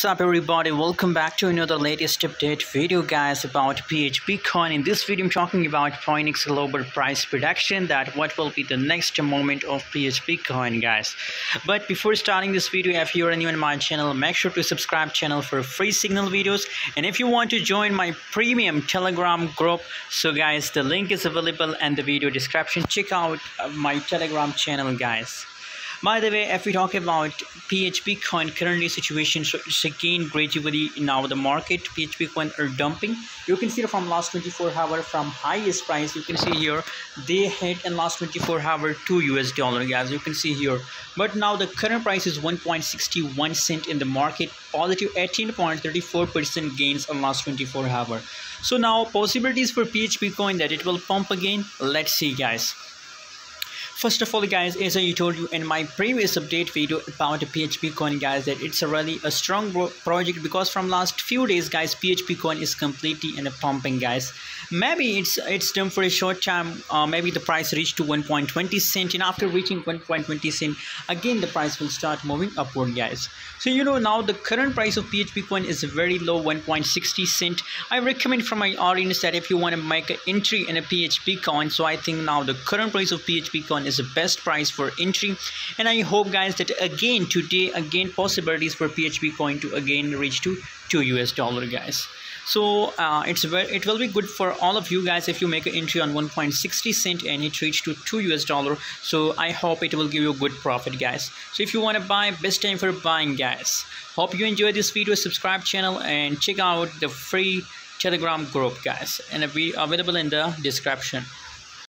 What's up everybody, welcome back to another latest update video guys about PHB coin. In this video I'm talking about Phoenix Global price prediction, that what will be the next moment of PHB coin guys. But before starting this video, if you're new on my channel, make sure to subscribe channel for free signal videos, and if you want to join my premium Telegram group, so guys the link is available in the video description. Check out my Telegram channel guys. By the way, if we talk about PHB coin currently situation, so it's again gradually now the market PHB coin are dumping. You can see from last 24 hour from highest price, you can see here they hit in last 24 hour $2 guys, you can see here. But now the current price is 1.61 cent in the market, positive 18.34% gains on last 24 hour. So now possibilities for PHB coin that it will pump again. Let's see guys. First of all guys, as I told you in my previous update video about PHB coin guys, that it's a really a strong project, because from last few days guys PHB coin is completely in a pumping guys. Maybe it's done for a short time, maybe the price reached to 1.20 cent, and after reaching 1.20 cent again the price will start moving upward guys. So you know now the current price of PHB coin is very low, 1.60 cent. I recommend for my audience that if you want to make an entry in a PHB coin, so I think now the current price of PHB coin is the best price for entry, and I hope guys that again today again possibilities for PHB coin to again reach to $2 guys. So it will be good for all of you guys if you make an entry on 1.60 cent and it reached to $2. So I hope it will give you a good profit guys. So if you want to buy, best time for buying guys. Hope you enjoy this video, subscribe channel and check out the free Telegram group guys, and it will be available in the description.